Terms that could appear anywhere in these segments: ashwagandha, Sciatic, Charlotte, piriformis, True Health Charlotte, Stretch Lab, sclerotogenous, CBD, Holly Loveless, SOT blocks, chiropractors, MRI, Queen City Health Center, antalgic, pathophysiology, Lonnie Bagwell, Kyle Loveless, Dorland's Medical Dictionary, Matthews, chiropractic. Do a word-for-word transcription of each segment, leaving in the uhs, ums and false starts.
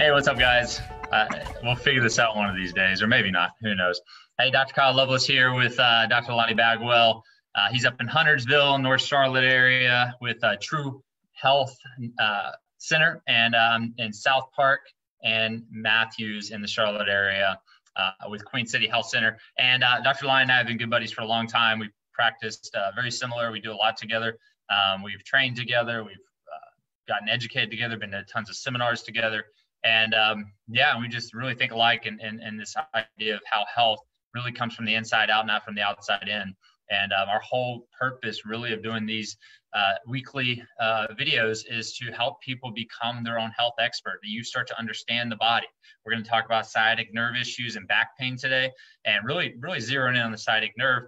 Hey, what's up, guys? Uh, we'll figure this out one of these days, or maybe not. Who knows? Hey, Doctor Kyle Loveless here with uh, Doctor Lonnie Bagwell. Uh, he's up in Huntersville, North Charlotte area with uh, True Health uh, Center, and um, in South Park and Matthews in the Charlotte area uh, with Queen City Health Center. And uh, Doctor Lonnie and I have been good buddies for a long time. We've practiced uh, very similar. We do a lot together. Um, we've trained together. We've uh, gotten educated together, been to tons of seminars together. And um, yeah, we just really think alike in, in, in this idea of how health really comes from the inside out, not from the outside in. And um, our whole purpose really of doing these uh, weekly uh, videos is to help people become their own health expert. You start to understand the body. We're going to talk about sciatic nerve issues and back pain today, and really, really zeroing in on the sciatic nerve.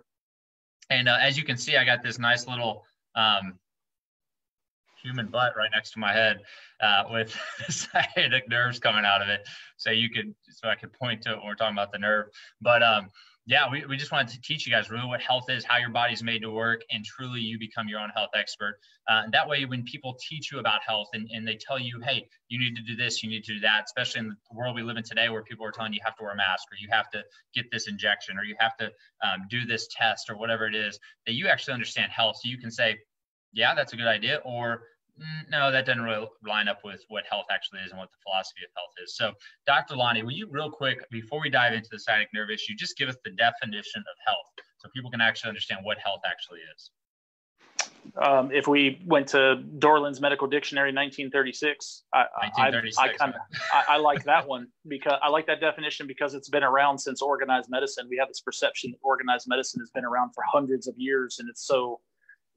And uh, as you can see, I got this nice little um, human butt right next to my head uh, with sciatic nerves coming out of it. So you could, so I could point to it when we're talking about the nerve. But um, yeah, we, we just wanted to teach you guys really what health is, how your body's made to work, and truly you become your own health expert. Uh, that way, when people teach you about health and, and they tell you, hey, you need to do this, you need to do that, especially in the world we live in today where people are telling you you have to wear a mask, or you have to get this injection, or you have to um, do this test, or whatever it is, that you actually understand health. So you can say, yeah, that's a good idea, or no, that doesn't really line up with what health actually is and what the philosophy of health is. So, Doctor Lonnie, will you real quick, before we dive into the sciatic nerve issue, just give us the definition of health so people can actually understand what health actually is? Um, if we went to Dorland's Medical Dictionary, nineteen thirty-six, I, nineteen thirty-six, I, I, kind of, I, I like that one, because I like that definition, because it's been around since organized medicine. We have this perception that organized medicine has been around for hundreds of years, and it's so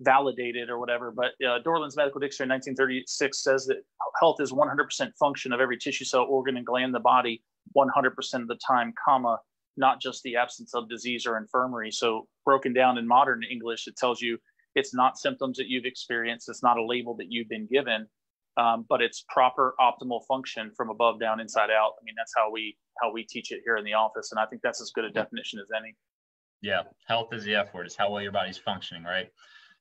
validated or whatever, but uh, Dorland's Medical Dictionary nineteen thirty-six says that health is one hundred percent function of every tissue, cell, organ, and gland in the body one hundred percent of the time, comma, not just the absence of disease or infirmity. So broken down in modern English, it tells you it's not symptoms that you've experienced, it's not a label that you've been given, um, but it's proper optimal function from above down, inside out. I mean, that's how we how we teach it here in the office, and I think that's as good a definition as any. Yeah, health is the F word. It's how well your body's functioning, right?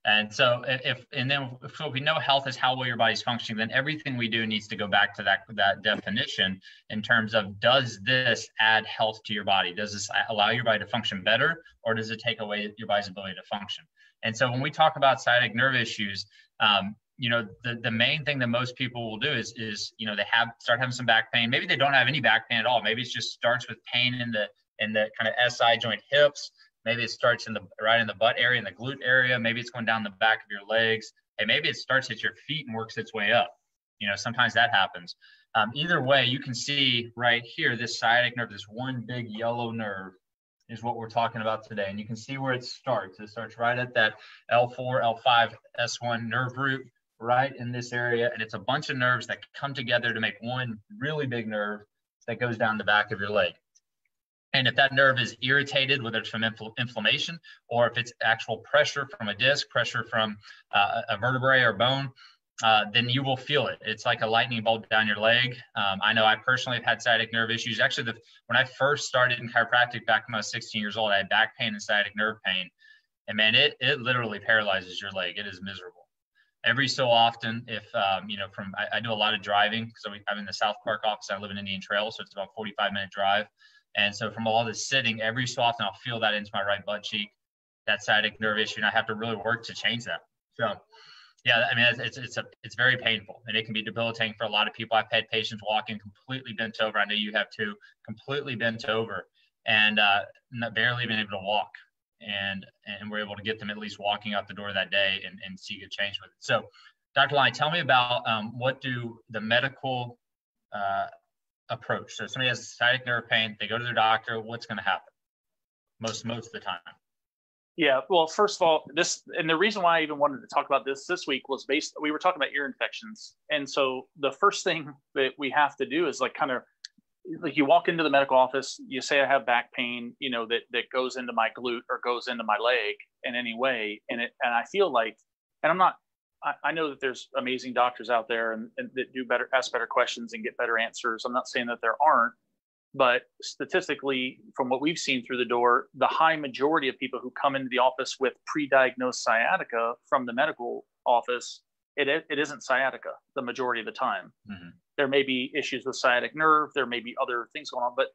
And so if, and then if we know health is how well your body's functioning, then everything we do needs to go back to that, that definition in terms of, does this add health to your body? Does this allow your body to function better, or does it take away your body's ability to function? And so when we talk about sciatic nerve issues, um, you know, the, the main thing that most people will do is, is, you know, they have, start having some back pain. Maybe they don't have any back pain at all. Maybe it just starts with pain in the, in the kind of S I joint, hips. Maybe it starts in the right in the butt area, in the glute area. Maybe it's going down the back of your legs. And maybe it starts at your feet and works its way up. You know, sometimes that happens. Um, either way, you can see right here, this sciatic nerve, this one big yellow nerve is what we're talking about today. And you can see where it starts. It starts right at that L four, L five, S one nerve root, right in this area. And it's a bunch of nerves that come together to make one really big nerve that goes down the back of your leg. And if that nerve is irritated, whether it's from infl inflammation or if it's actual pressure from a disc, pressure from uh, a vertebrae or bone, uh, then you will feel it. It's like a lightning bolt down your leg. Um, I know I personally have had sciatic nerve issues. Actually, the, when I first started in chiropractic back when I was sixteen years old, I had back pain and sciatic nerve pain. And man, it, it literally paralyzes your leg. It is miserable. Every so often, if, um, you know, from I, I do a lot of driving, so we, I'm in the South Park office. I live in Indian Trail, so it's about a forty-five minute drive. And so from all this sitting, every so often, I'll feel that into my right butt cheek, that sciatic nerve issue, and I have to really work to change that. So, yeah, I mean, it's, it's, a, it's very painful, and it can be debilitating for a lot of people. I've had patients walk in completely bent over. I know you have too, completely bent over, and uh, not barely been able to walk. And, and we're able to get them at least walking out the door that day and, and see good change with it. So, Doctor Lonnie, tell me about um, what do the medical uh, approach. So if somebody has sciatic nerve pain, they go to their doctor, what's going to happen most, most of the time? Yeah. Well, first of all, this, and the reason why I even wanted to talk about this this week was based, we were talking about ear infections. And so the first thing that we have to do is like kind of like you walk into the medical office, you say, I have back pain, you know, that, that goes into my glute or goes into my leg in any way. And it, and I feel like, and I'm not, I know that there's amazing doctors out there and, and that do better, ask better questions and get better answers. I'm not saying that there aren't, but statistically, from what we've seen through the door, the high majority of people who come into the office with pre-diagnosed sciatica from the medical office, it, it isn't sciatica the majority of the time. Mm-hmm. There may be issues with sciatic nerve. There may be other things going on, but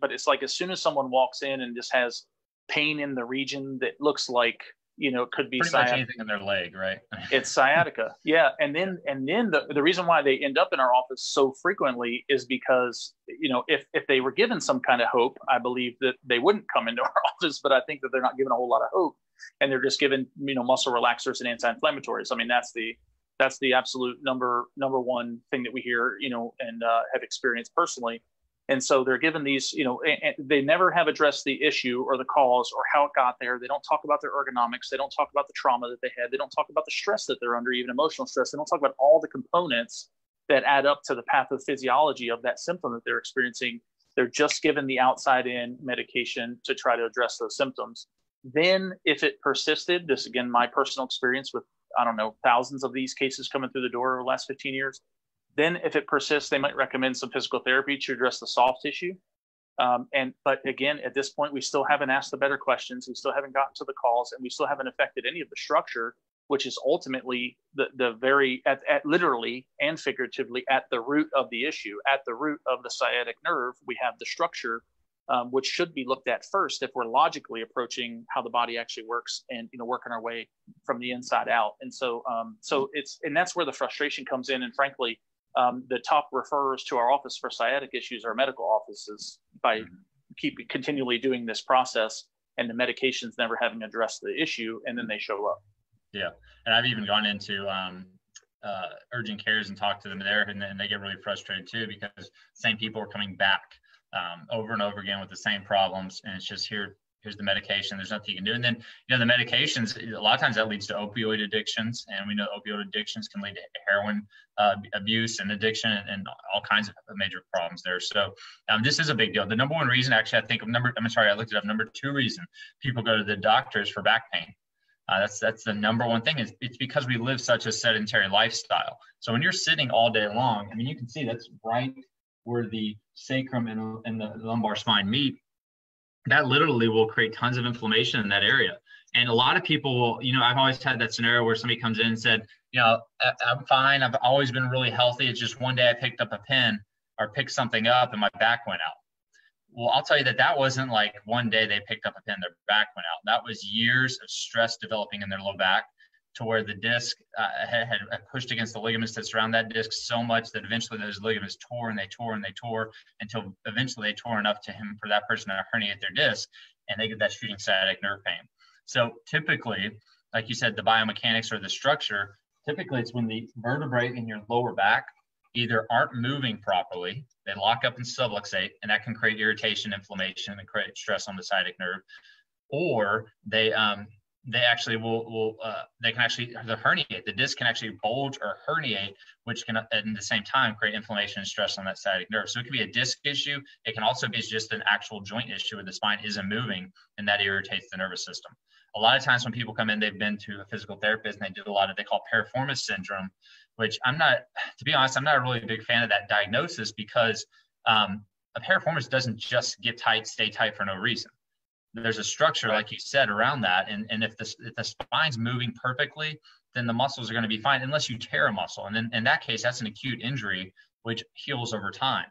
but it's like as soon as someone walks in and just has pain in the region that looks like, you know, it could be pretty much anything in their leg, right? It's sciatica. Yeah. And then, and then the, the reason why they end up in our office so frequently is because, you know, if, if they were given some kind of hope, I believe that they wouldn't come into our office, but I think that they're not given a whole lot of hope, and they're just given, you know, muscle relaxers and anti-inflammatories. I mean, that's the, that's the absolute number, number one thing that we hear, you know, and uh, have experienced personally. And so they're given these, you know, and they never have addressed the issue or the cause or how it got there. They don't talk about their ergonomics. They don't talk about the trauma that they had. They don't talk about the stress that they're under, even emotional stress. They don't talk about all the components that add up to the pathophysiology of that symptom that they're experiencing. They're just given the outside-in medication to try to address those symptoms. Then if it persisted, this, again, my personal experience with, I don't know, thousands of these cases coming through the door over the last fifteen years. Then if it persists, they might recommend some physical therapy to address the soft tissue. Um, and but again, at this point, we still haven't asked the better questions. We still haven't gotten to the cause, and we still haven't affected any of the structure, which is ultimately the, the very, at, at literally and figuratively, at the root of the issue. At the root of the sciatic nerve, we have the structure, um, which should be looked at first if we're logically approaching how the body actually works and, you know, working our way from the inside out. And so, um, so it's, and that's where the frustration comes in. And frankly, Um, the top referrers to our office for sciatic issues are medical offices by mm-hmm. keep continually doing this process, and the medications never having addressed the issue, and then they show up. Yeah, and I've even gone into um, uh, urgent cares and talked to them there, and, and they get really frustrated too, because same people are coming back um, over and over again with the same problems, and it's just here. Here's the medication. There's nothing you can do. And then, you know, the medications, a lot of times that leads to opioid addictions. And we know opioid addictions can lead to heroin uh, abuse and addiction and, and all kinds of major problems there. So um, this is a big deal. The number one reason, actually, I think of number, I'm sorry, I looked it up. Number two reason people go to the doctors for back pain. Uh, that's that's the number one thing. It's, it's because we live such a sedentary lifestyle. So when you're sitting all day long, I mean, you can see that's right where the sacrum and, and the lumbar spine meet. That literally will create tons of inflammation in that area. And a lot of people will, you know, I've always had that scenario where somebody comes in and said, you know, I, I'm fine. I've always been really healthy. It's just one day I picked up a pen or picked something up and my back went out. Well, I'll tell you that that wasn't like one day they picked up a pen, their back went out. That was years of stress developing in their low back to where the disc uh, had, had pushed against the ligaments that surround that disc so much that eventually those ligaments tore and they tore and they tore until eventually they tore enough to him for that person to herniate their disc, and they get that shooting sciatic nerve pain. So typically, like you said, the biomechanics or the structure, typically it's when the vertebrae in your lower back either aren't moving properly, they lock up and subluxate, and that can create irritation, inflammation, and create stress on the sciatic nerve, or they, um, they actually will, will uh, they can actually, the herniate, the disc can actually bulge or herniate, which can at the same time create inflammation and stress on that sciatic nerve. So it could be a disc issue. It can also be just an actual joint issue where the spine isn't moving, and that irritates the nervous system. A lot of times when people come in, they've been to a physical therapist and they do a lot of, they call piriformis syndrome, which I'm not, to be honest, I'm not really a big fan of that diagnosis, because um, a piriformis doesn't just get tight, stay tight for no reason. There's a structure, like you said, around that. And, and if, the, if the spine's moving perfectly, then the muscles are going to be fine, unless you tear a muscle. And then in that case, that's an acute injury, which heals over time.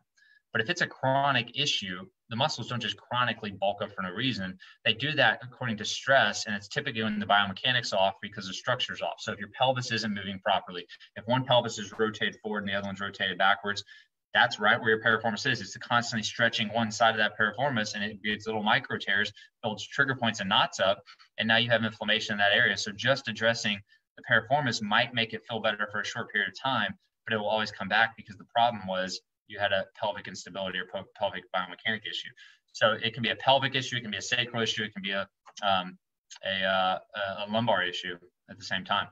But if it's a chronic issue, the muscles don't just chronically bulk up for no reason. They do that according to stress, and it's typically when the biomechanics off because the structure's off. So if your pelvis isn't moving properly, if one pelvis is rotated forward and the other one's rotated backwards, that's right where your piriformis is. It's constantly stretching one side of that piriformis, and it gets little micro tears, builds trigger points and knots up, and now you have inflammation in that area. So just addressing the piriformis might make it feel better for a short period of time, but it will always come back, because the problem was you had a pelvic instability or pelvic biomechanic issue. So it can be a pelvic issue, it can be a sacral issue, it can be a, um, a, uh, a lumbar issue at the same time.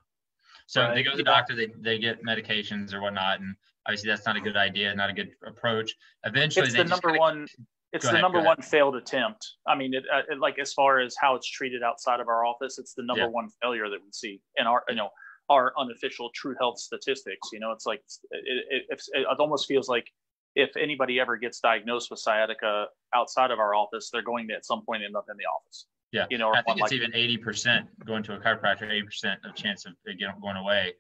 So right. They go to the doctor, they, they get medications or whatnot, and obviously that's not a good idea, not a good approach. Eventually, it's the number one. It's the number one failed attempt. I mean, it, it, like as far as how it's treated outside of our office, it's the number yeah. one failure that we see in our, you know, our unofficial True Health statistics. You know, it's like it, it, it, it almost feels like if anybody ever gets diagnosed with sciatica outside of our office, they're going to at some point end up in the office. Yeah, you know, I think it's like, even eighty percent going to a chiropractor, eighty percent of chance of it going away.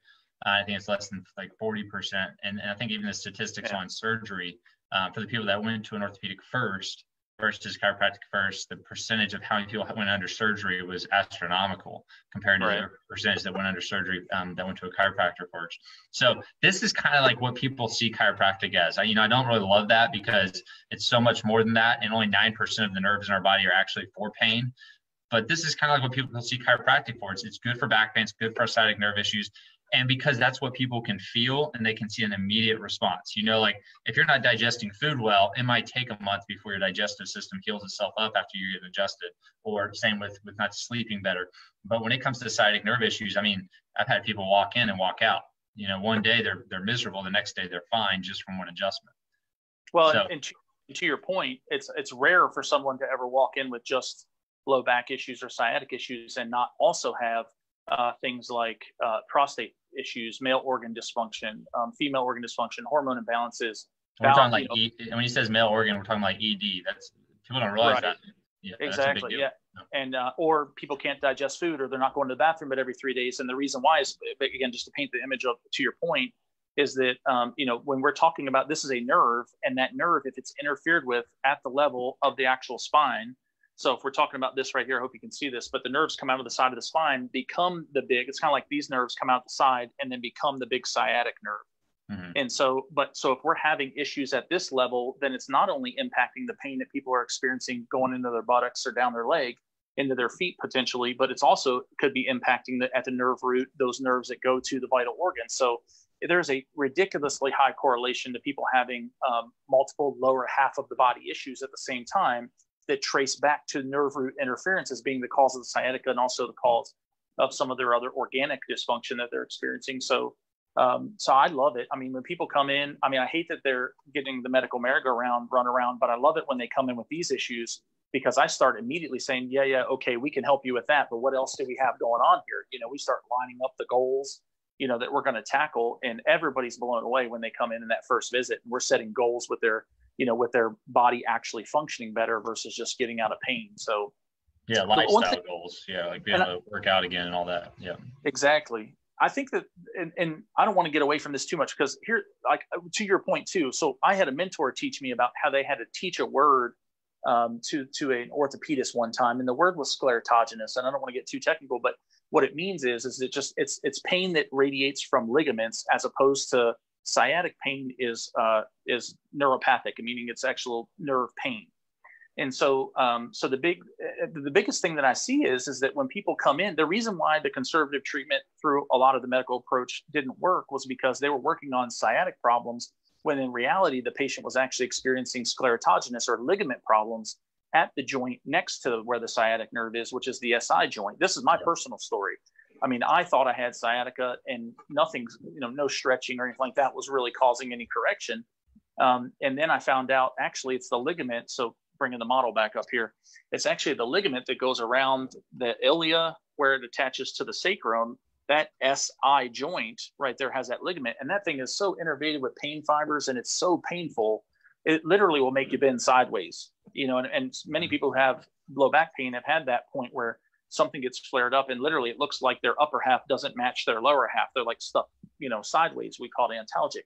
Uh, I think it's less than like forty percent. And, and I think even the statistics yeah. on surgery uh, for the people that went to an orthopedic first versus chiropractic first, the percentage of how many people went under surgery was astronomical compared right. to the percentage that went under surgery um, that went to a chiropractor first. So this is kind of like what people see chiropractic as. I, you know, I don't really love that because it's so much more than that. And only nine percent of the nerves in our body are actually for pain. But this is kind of like what people see chiropractic for. It's, it's good for back pain, it's good for sciatic nerve issues. And because that's what people can feel and they can see an immediate response. You know, like if you're not digesting food well, it might take a month before your digestive system heals itself up after you get adjusted, or same with, with not sleeping better. But when it comes to sciatic nerve issues, I mean, I've had people walk in and walk out. You know, one day they're, they're miserable, the next day they're fine just from one adjustment. Well, so, and to, to your point, it's, it's rare for someone to ever walk in with just low back issues or sciatic issues and not also have uh, things like uh, prostate issues, male organ dysfunction, um, female organ dysfunction, hormone imbalances. We're bowel, talking like you know, e when he says male organ, we're talking like E D. That's people don't realize right. that. Yeah, exactly. Yeah, no. and uh, or people can't digest food, or they're not going to the bathroom at every three days. And the reason why is, again, just to paint the image of to your point, is that um, you know when we're talking about this is a nerve, and that nerve, if it's interfered with at the level of the actual spine. So if we're talking about this right here, I hope you can see this, but the nerves come out of the side of the spine, become the big, it's kind of like these nerves come out the side and then become the big sciatic nerve. Mm-hmm. And so, but so if we're having issues at this level, then it's not only impacting the pain that people are experiencing going into their buttocks or down their leg, into their feet potentially, but it's also could be impacting the, at the nerve root, those nerves that go to the vital organs. So there's a ridiculously high correlation to people having um, multiple lower half of the body issues at the same time, that trace back to nerve root interference as being the cause of the sciatica and also the cause of some of their other organic dysfunction that they're experiencing. So, um, so I love it. I mean, when people come in, I mean, I hate that they're getting the medical merry-go-round run around, but I love it when they come in with these issues, because I start immediately saying, yeah, yeah, okay, we can help you with that. But what else do we have going on here? You know, we start lining up the goals, you know, that we're going to tackle, and everybody's blown away when they come in in that first visit, and we're setting goals with their you know, with their body actually functioning better versus just getting out of pain. So yeah, lifestyle thing, goals. Yeah. Like being able to work out again and all that. Yeah, exactly. I think that, and, and I don't want to get away from this too much, because here, like to your point too. So I had a mentor teach me about how they had to teach a word um, to, to an orthopedist one time. And the word was sclerotogenous. And I don't want to get too technical, but what it means is, is it just, it's, it's pain that radiates from ligaments, as opposed to sciatic pain is uh, is neuropathic, meaning it's actual nerve pain. And so, um, so the big, the biggest thing that I see is, is that when people come in, the reason why the conservative treatment through a lot of the medical approach didn't work was because they were working on sciatic problems, when in reality, the patient was actually experiencing sclerotogenous or ligament problems at the joint next to where the sciatic nerve is, which is the S I joint. This is my personal story. I mean, I thought I had sciatica, and nothing, you know, no stretching or anything like that was really causing any correction. Um, and then I found out actually it's the ligament. So bringing the model back up here, it's actually the ligament that goes around the ilia where it attaches to the sacrum. That S I joint right there has that ligament. And that thing is so innervated with pain fibers, and it's so painful. It literally will make you bend sideways, you know, and, and many people who have low back pain have had that point where something gets flared up, and literally it looks like their upper half doesn't match their lower half. They're like stuck, you know, sideways. We call it antalgic.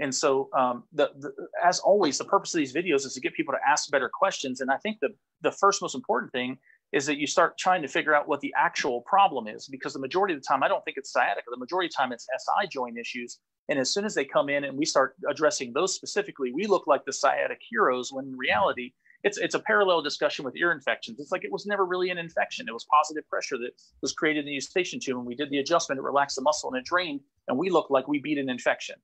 And so um, the, the, as always, the purpose of these videos is to get people to ask better questions. And I think the, the first most important thing is that you start trying to figure out what the actual problem is, because the majority of the time, I don't think it's sciatica. The majority of the time it's S I joint issues. And as soon as they come in and we start addressing those specifically, we look like the sciatic heroes, when in reality, It's, it's a parallel discussion with ear infections. It's like it was never really an infection. It was positive pressure that was created in the eustachian tube. And we did the adjustment, it relaxed the muscle and it drained. And we looked like we beat an infection.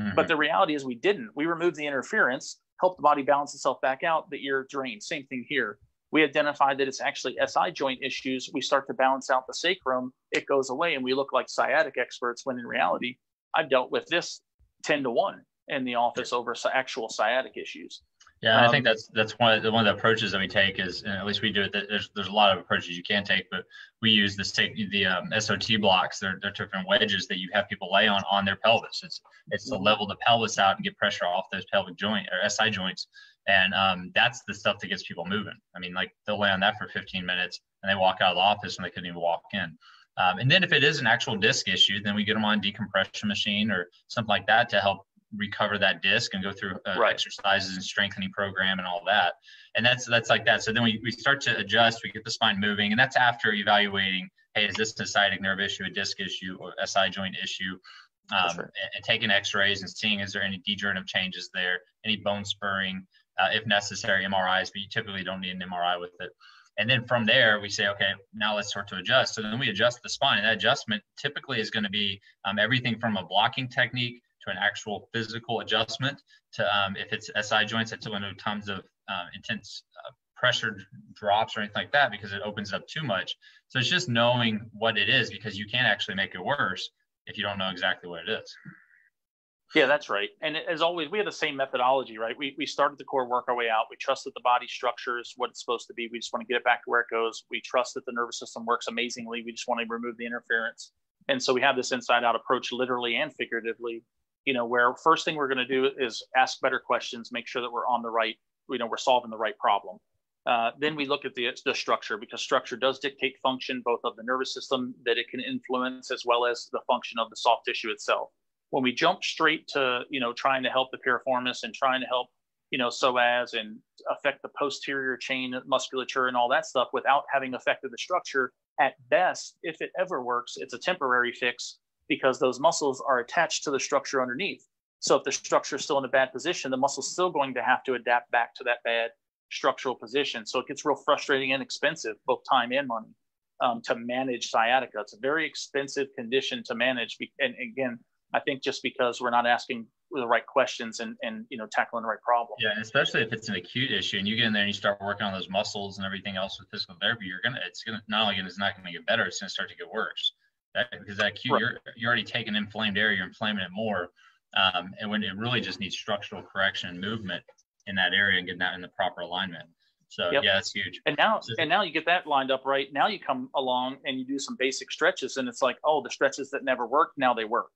Mm-hmm. But the reality is we didn't. We removed the interference, helped the body balance itself back out, the ear drained. Same thing here. We identified that it's actually S I joint issues. We start to balance out the sacrum. It goes away and we look like sciatic experts, when in reality, I've dealt with this ten to one in the office over actual sciatic issues. Yeah, and I think that's that's one of the one of the approaches that we take is, and at least we do it. There's there's a lot of approaches you can take, but we use the the um, S O T blocks. They're they're different wedges that you have people lay on on their pelvis. It's it's to level the pelvis out and get pressure off those pelvic joint or S I joints, and um, that's the stuff that gets people moving. I mean, like they'll lay on that for fifteen minutes and they walk out of the office and they couldn't even walk in. Um, and then if it is an actual disc issue, then we get them on a decompression machine or something like that to help recover that disc and go through uh, right. exercises and strengthening program and all that. And that's that's like that. So then we, we start to adjust, we get the spine moving, and that's after evaluating, hey, is this a sciatic nerve issue, a disc issue, or S I joint issue? Um, right. and, and taking x-rays and seeing is there any degenerative changes there, any bone spurring, uh, if necessary, M R Is, but you typically don't need an M R I with it. And then from there, we say, okay, now let's start to adjust. So then we adjust the spine. And that adjustment typically is going to be um, everything from a blocking technique to an actual physical adjustment to um, if it's S I joints, that's going to have tons of uh, intense uh, pressure drops or anything like that because it opens up too much. So it's just knowing what it is because you can't actually make it worse if you don't know exactly what it is. Yeah, that's right. And as always, we had the same methodology, right? We, we start at the core, work our way out. We trust that the body structures what it's supposed to be. We just want to get it back to where it goes. We trust that the nervous system works amazingly. We just want to remove the interference. And so we have this inside out approach, literally and figuratively, you know, where first thing we're going to do is ask better questions, make sure that we're on the right, you know, we're solving the right problem. Uh, then we look at the, the structure, because structure does dictate function, both of the nervous system that it can influence, as well as the function of the soft tissue itself. When we jump straight to, you know, trying to help the piriformis and trying to help, you know, psoas and affect the posterior chain musculature and all that stuff without having affected the structure, at best, if it ever works, it's a temporary fix because those muscles are attached to the structure underneath. So if the structure is still in a bad position, the muscle is still going to have to adapt back to that bad structural position. So it gets real frustrating and expensive, both time and money, um, to manage sciatica. It's a very expensive condition to manage. And again, I think just because we're not asking the right questions and, and, you know, tackling the right problem. Yeah. And especially if it's an acute issue and you get in there and you start working on those muscles and everything else with physical therapy, you're going to, it's going to, not only it's not going to get better, it's going to start to get worse. That, because that acute, right. you're, you're already taking an inflamed area, you're inflaming it more. Um, and when it really just needs structural correction and movement in that area and getting that in the proper alignment. So yep. yeah, that's huge. And now, so, and now you get that lined up, right? Now you come along and you do some basic stretches and it's like, oh, the stretches that never worked, now they work.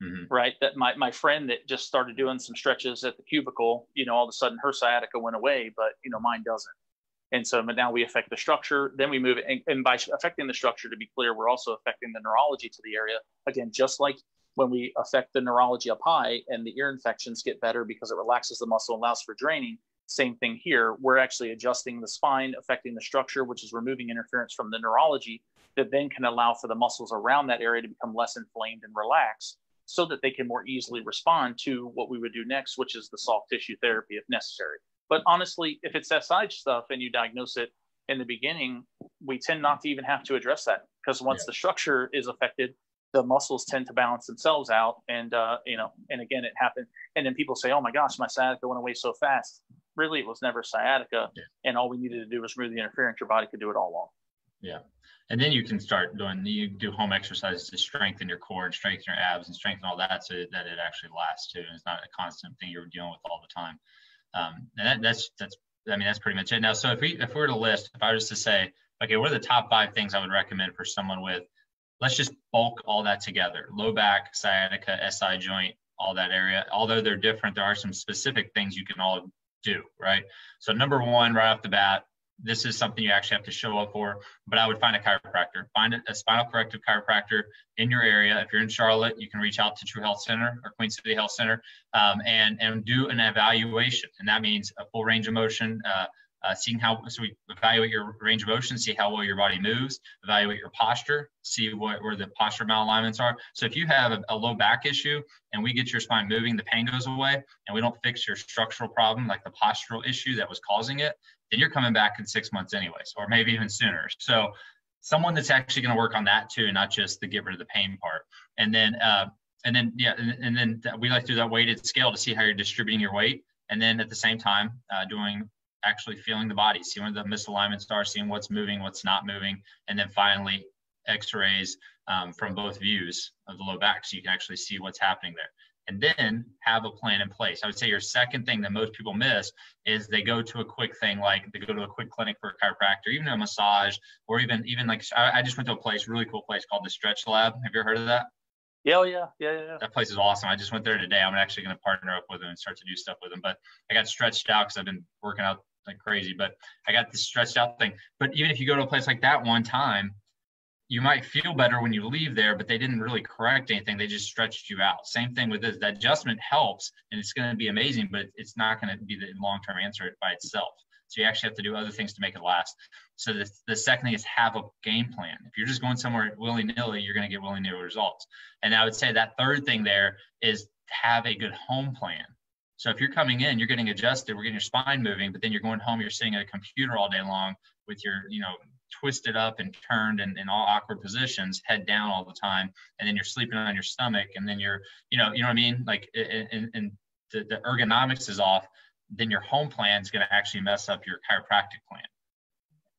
Mm-hmm. Right. That my, my friend that just started doing some stretches at the cubicle, you know, all of a sudden her sciatica went away, but, you know, mine doesn't. And so but now we affect the structure, then we move it. And, and by affecting the structure, to be clear, we're also affecting the neurology to the area. Again, just like when we affect the neurology up high and the ear infections get better because it relaxes the muscle, allows for draining. Same thing here. We're actually adjusting the spine, affecting the structure, which is removing interference from the neurology that then can allow for the muscles around that area to become less inflamed and relaxed, so that they can more easily respond to what we would do next, which is the soft tissue therapy if necessary. But honestly, if it's S I stuff and you diagnose it in the beginning, we tend not to even have to address that because once yeah. the structure is affected, the muscles tend to balance themselves out. And, uh, you know, and again, it happened. And then people say, oh my gosh, my sciatica went away so fast. Really, it was never sciatica. Yeah. And all we needed to do was remove the interference. Your body could do it all along. Yeah. And then you can start doing, you do home exercises to strengthen your core and strengthen your abs and strengthen all that so that it actually lasts too. And it's not a constant thing you're dealing with all the time. Um, and that, that's, that's, I mean, that's pretty much it. Now, so if we, if we were to list, if I was to say, okay, what are the top five things I would recommend for someone with, let's just bulk all that together, low back, sciatica, S I joint, all that area. Although they're different, there are some specific things you can all do, right? So number one, right off the bat, this is something you actually have to show up for, but I would find a chiropractor, find a spinal corrective chiropractor in your area. If you're in Charlotte, you can reach out to True Health Center or Queen City Health Center um, and, and do an evaluation. And that means a full range of motion, uh, uh, seeing how, so we evaluate your range of motion, see how well your body moves, evaluate your posture, see what, where the posture malalignments are. So if you have a, a low back issue and we get your spine moving, the pain goes away and we don't fix your structural problem, like the postural issue that was causing it, then you're coming back in six months anyways, or maybe even sooner. So someone that's actually going to work on that too, not just the get rid of the pain part. And then, uh, and then, yeah, and, and then we like to do that weighted scale to see how you're distributing your weight. And then at the same time, uh, doing actually feeling the body, seeing where the misalignments are, seeing what's moving, what's not moving. And then finally, x-rays um, from both views of the low back. So you can actually see what's happening there. And then have a plan in place. I would say your second thing that most people miss is they go to a quick thing, like they go to a quick clinic for a chiropractor, even a massage, or even, even like, I just went to a place, really cool place called the Stretch Lab. Have you ever heard of that? Yeah, yeah, yeah, yeah. That place is awesome. I just went there today. I'm actually going to partner up with them and start to do stuff with them. But I got stretched out because I've been working out like crazy, but I got this stretched out thing. But even if you go to a place like that one time, you might feel better when you leave there, but they didn't really correct anything. They just stretched you out. Same thing with this. That adjustment helps, and it's going to be amazing, but it's not going to be the long-term answer by itself. So you actually have to do other things to make it last. So the, the second thing is have a game plan. If you're just going somewhere willy-nilly, you're going to get willy-nilly results. And I would say that third thing there is have a good home plan. So if you're coming in, you're getting adjusted, we're getting your spine moving, but then you're going home, you're sitting at a computer all day long with your, you know, twisted up and turned and in all awkward positions, head down all the time, and then you're sleeping on your stomach, and then you're, you know, you know what I mean? Like, and, and the, the ergonomics is off, then your home plan is going to actually mess up your chiropractic plan.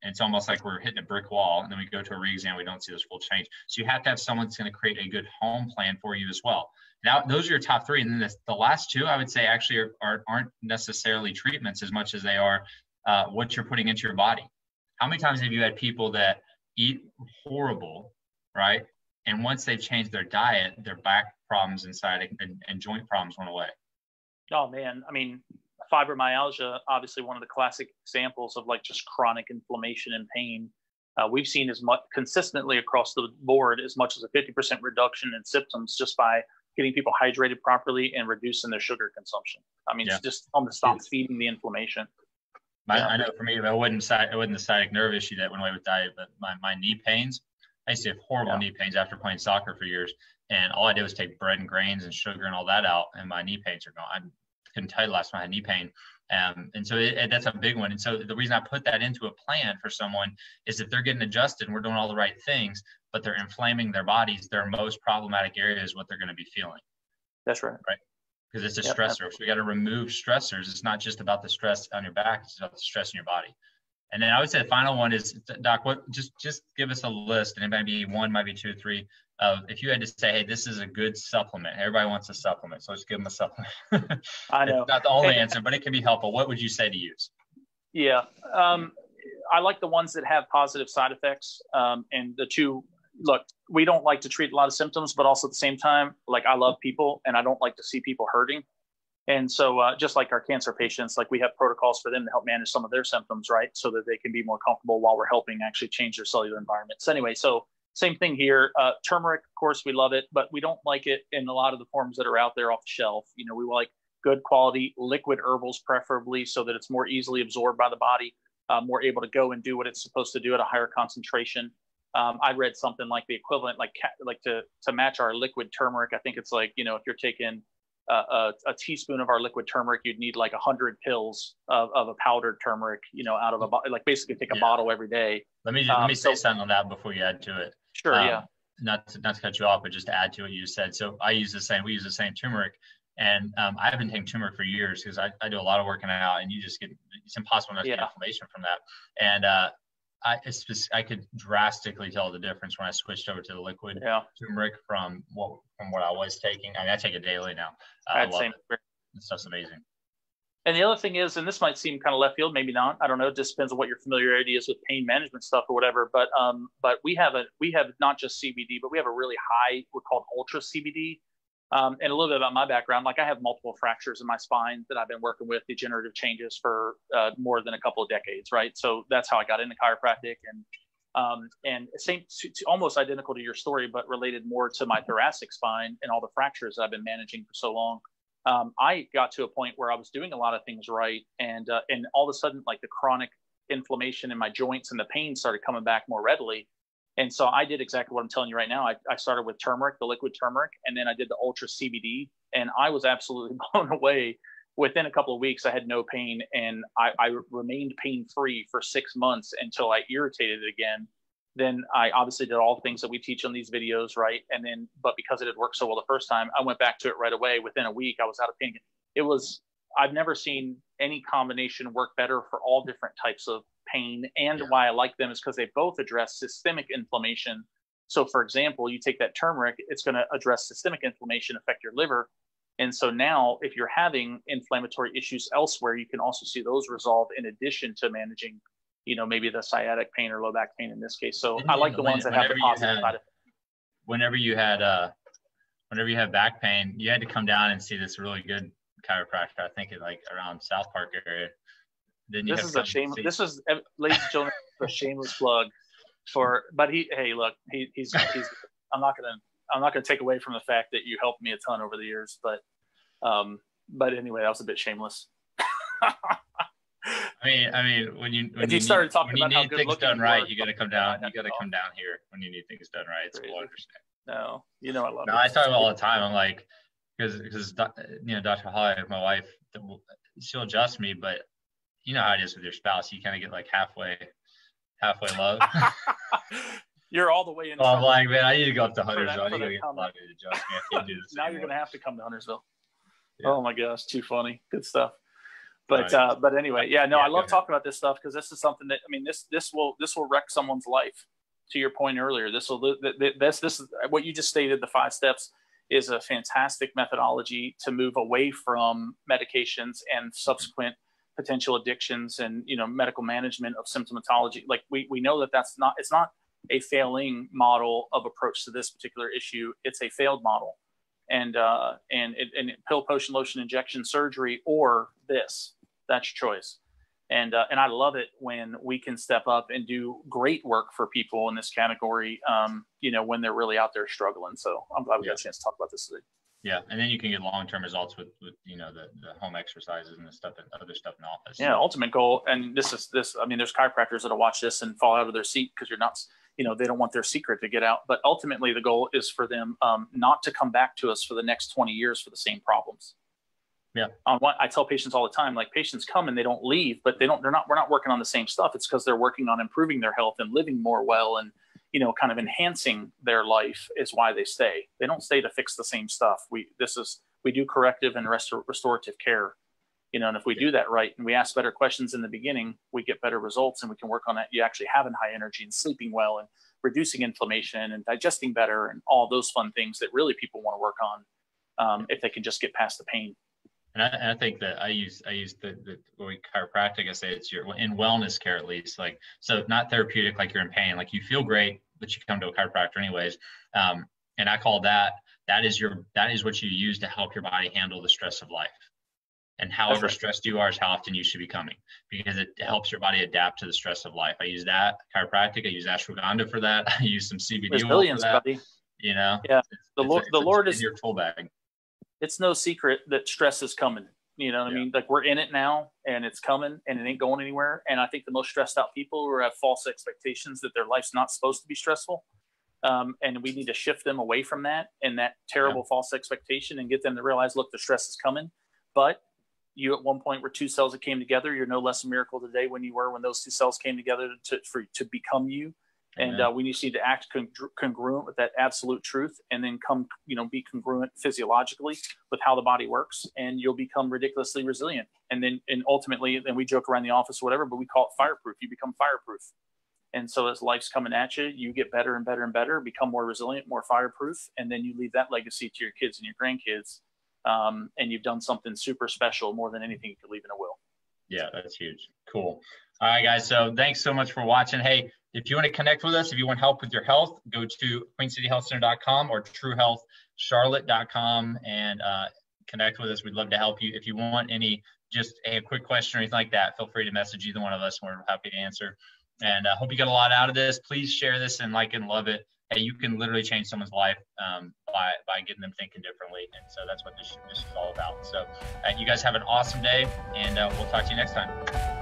And it's almost like we're hitting a brick wall, and then we go to a re-exam, we don't see this full change. So you have to have someone that's going to create a good home plan for you as well. Now, those are your top three. And then this, the last two, I would say actually are, are, aren't necessarily treatments as much as they are uh, what you're putting into your body. How many times have you had people that eat horrible, right? And once they've changed their diet, their back problems and sciatic and, and joint problems went away? Oh, man. I mean, fibromyalgia, obviously one of the classic examples of like just chronic inflammation and pain. Uh, we've seen as much consistently across the board as much as a fifty percent reduction in symptoms just by getting people hydrated properly and reducing their sugar consumption. I mean, yeah. It's just on the stop feeding the inflammation. My, yeah. I know for me, I wasn't it wasn't the sciatic nerve issue that went away with diet, but my, my knee pains, I used to have horrible yeah. knee pains after playing soccer for years. And all I did was take bread and grains and sugar and all that out, and my knee pains are gone. I couldn't tell you the last time I had knee pain. Um, and so it, it, that's a big one. And so the reason I put that into a plan for someone is if they're getting adjusted and we're doing all the right things, but they're inflaming their bodies, their most problematic area is what they're going to be feeling. That's right. Right. Because it's a yep, stressor. So we got to remove stressors. It's not just about the stress on your back. It's about the stress in your body. And then I would say the final one is, Doc, what, just, just give us a list, and it might be one, might be two, three, of if you had to say, hey, this is a good supplement. Everybody wants a supplement, so let's give them a supplement. I know. It's not the only answer, but it can be helpful. What would you say to use? Yeah. Um, I like the ones that have positive side effects. Um, and the two, look, we don't like to treat a lot of symptoms, but also at the same time, like I love people and I don't like to see people hurting. And so uh, just like our cancer patients, like we have protocols for them to help manage some of their symptoms, right? So that they can be more comfortable while we're helping actually change their cellular environment. So anyway, so same thing here. Uh, turmeric, of course, we love it, but we don't like it in a lot of the forms that are out there off the shelf. You know, we like good quality liquid herbals, preferably, so that it's more easily absorbed by the body, uh, more able to go and do what it's supposed to do at a higher concentration. Um, I read something like the equivalent, like like to to match our liquid turmeric. I think it's like, you know, if you're taking a, a, a teaspoon of our liquid turmeric, you'd need like one hundred pills of, of a powdered turmeric, you know, out of a like basically take a yeah. bottle every day. Let me, um, let me say so, something on that before you add to it. Sure, um, yeah. Not to, not to cut you off, but just to add to what you said. So I use the same, we use the same turmeric. And um, I've been taking turmeric for years because I, I do a lot of working out, and you just get, it's impossible not to yeah. get inflammation from that. And, uh, I, it's just, I could drastically tell the difference when I switched over to the liquid yeah. turmeric from what from what I was taking. I mean, I take it daily now. Uh, I love it. This stuff's amazing. And the other thing is, and this might seem kind of left field, maybe not. I don't know. It just depends on what your familiarity is with pain management stuff or whatever. But um, but we have a we have not just C B D, but we have a really high we're called ultra C B D. Um, and a little bit about my background, like I have multiple fractures in my spine that I've been working with degenerative changes for uh, more than a couple of decades, right? So that's how I got into chiropractic, and um, and same, almost identical to your story, but related more to my thoracic spine and all the fractures I've been managing for so long. Um, I got to a point where I was doing a lot of things right, and uh, and all of a sudden, like the chronic inflammation in my joints and the pain started coming back more readily. And so I did exactly what I'm telling you right now. I, I started with turmeric, the liquid turmeric, and then I did the ultra C B D, and I was absolutely blown away. Within a couple of weeks, I had no pain, and I, I remained pain-free for six months until I irritated it again. Then I obviously did all the things that we teach on these videos, right? And then, but because it had worked so well the first time, I went back to it right away. Within a week, I was out of pain. It was, I've never seen any combination work better for all different types of pain. And yeah. why I like them is because they both address systemic inflammation. So for example, you take that turmeric, it's going to address systemic inflammation, affect your liver. And so now if you're having inflammatory issues elsewhere, you can also see those resolved in addition to managing, you know, maybe the sciatic pain or low back pain in this case. So and I like the ones that have the positive side effects. Whenever you had, uh, whenever you had back pain, you had to come down and see this really good chiropractor. I think it like around South Park area. This is a shame. This is, ladies and gentlemen, a shameless plug. for, but he, hey, look, he, he's, he's, I'm not going to, I'm not going to take away from the fact that you helped me a ton over the years, but, um, but anyway, that was a bit shameless. I mean, I mean, when you, when if you, you started need, talking when about you need how things done right, you got to come down, you got to come down here when you need things done right. It's cool. Understand. No, you know, I love no, it. I talk about all the time. I'm like, because, because, you know, Doctor Holly, my wife, she'll adjust me, but you know how it is with your spouse. You kind of get like halfway, halfway love. You're all the way in. So I'm like, man, I need to go up to Huntersville. I need to get a lot of adjustment. I can't do this now anymore. You're going to have to come to Huntersville. Yeah. Oh my gosh. Too funny. Good stuff. But, right. uh, but anyway, yeah, no, yeah, I love talking about this stuff because this is something that, I mean, this, this will, this will wreck someone's life. To your point earlier, this will, this, this is what you just stated. The five steps is a fantastic methodology to move away from medications and subsequent potential addictions and, you know, medical management of symptomatology. Like we, we know that that's not, it's not a failing model of approach to this particular issue. It's a failed model. And, uh, and, it, and it, pill, potion, lotion, injection, surgery, or this, that's your choice. And, uh, and I love it when we can step up and do great work for people in this category, um, you know, when they're really out there struggling. So I'm glad we yeah. got a chance to talk about this today. Yeah. And then you can get long-term results with, with you know, the, the home exercises and the stuff and other stuff in the office. Yeah. Ultimate goal. And this is this, I mean, there's chiropractors that'll watch this and fall out of their seat because you're not, you know, they don't want their secret to get out. But ultimately the goal is for them um, not to come back to us for the next twenty years for the same problems. Yeah. On what I tell patients all the time, like patients come and they don't leave, but they don't, they're not, we're not working on the same stuff. It's because they're working on improving their health and living more well and, you know, kind of enhancing their life is why they stay. They don't stay to fix the same stuff. We, this is, we do corrective and restor- restorative care, you know, and if we yeah. do that right and we ask better questions in the beginning, we get better results and we can work on that. You actually having high energy and sleeping well and reducing inflammation and digesting better and all those fun things that really people want to work on um, yeah. if they can just get past the pain. And I, and I think that I use, I use the, the when we chiropractic, I say it's your, in wellness care, at least like, so not therapeutic, like you're in pain, like you feel great, but you come to a chiropractor anyways. Um, and I call that, that is your, that is what you use to help your body handle the stress of life. And however right. stressed you are is how often you should be coming because it helps your body adapt to the stress of life. I use that chiropractic. I use ashwagandha for that. I use some C B D. There's millions, buddy. You know, yeah. the Lord, the Lord is your tool bag. It's no secret that stress is coming. You know what yeah. I mean? Like we're in it now and it's coming and it ain't going anywhere. And I think the most stressed out people who have false expectations that their life's not supposed to be stressful. Um, and we need to shift them away from that and that terrible yeah. false expectation and get them to realize, look, the stress is coming. But you at one point were two cells that came together. You're no less a miracle today when you were when those two cells came together to, for, to become you. And uh, we just need to act congr- congruent with that absolute truth and then come, you know, be congruent physiologically with how the body works and you'll become ridiculously resilient. And then, and ultimately, then we joke around the office or whatever, but we call it fireproof. You become fireproof. And so as life's coming at you, you get better and better and better, become more resilient, more fireproof. And then you leave that legacy to your kids and your grandkids. Um, and you've done something super special more than anything you could leave in a will. Yeah, that's huge. Cool. All right, guys. So thanks so much for watching. Hey, if you want to connect with us, if you want help with your health, go to queen city health center dot com or true health charlotte dot com and uh, connect with us. We'd love to help you. If you want any, just a, a quick question or anything like that, feel free to message either one of us. We're happy to answer. And I uh, hope you got a lot out of this. Please share this and like and love it. Hey, you can literally change someone's life um, by, by getting them thinking differently. And so that's what this, this is all about. So uh, you guys have an awesome day and uh, we'll talk to you next time.